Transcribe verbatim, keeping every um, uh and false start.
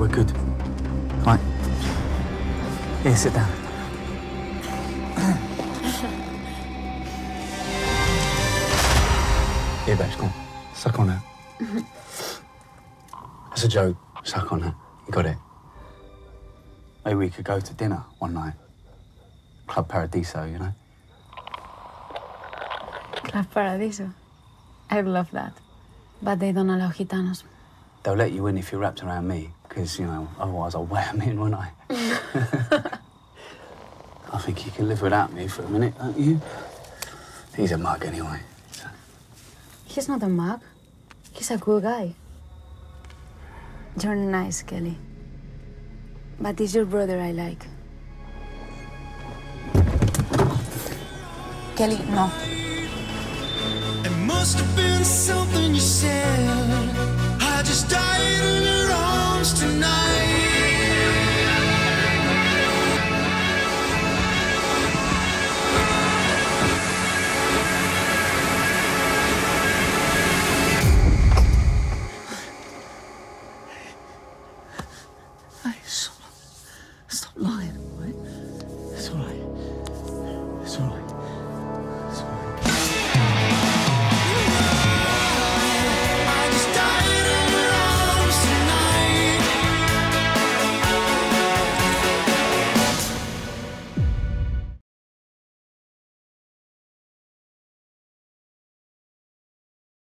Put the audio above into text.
we're good. Right. Here, sit down. Here, babes, come on. Suck on her. That's a joke. Suck on her. You got it. Maybe we could go to dinner one night. Club Paradiso, you know? Club Paradiso? I'd love that. But they don't allow gitanos. They'll let you in if you're wrapped around me, because, you know, otherwise I'll wear them in, won't I? I think you can live without me for a minute, don't you? He's a mug anyway. So. He's not a mug. He's a good guy. You're nice, Kelly. But it's your brother I like. Kelly, no. It must have been something you said. I just died in your arms tonight. Hey, stop, stop lying, all right? It's all right. It's all right.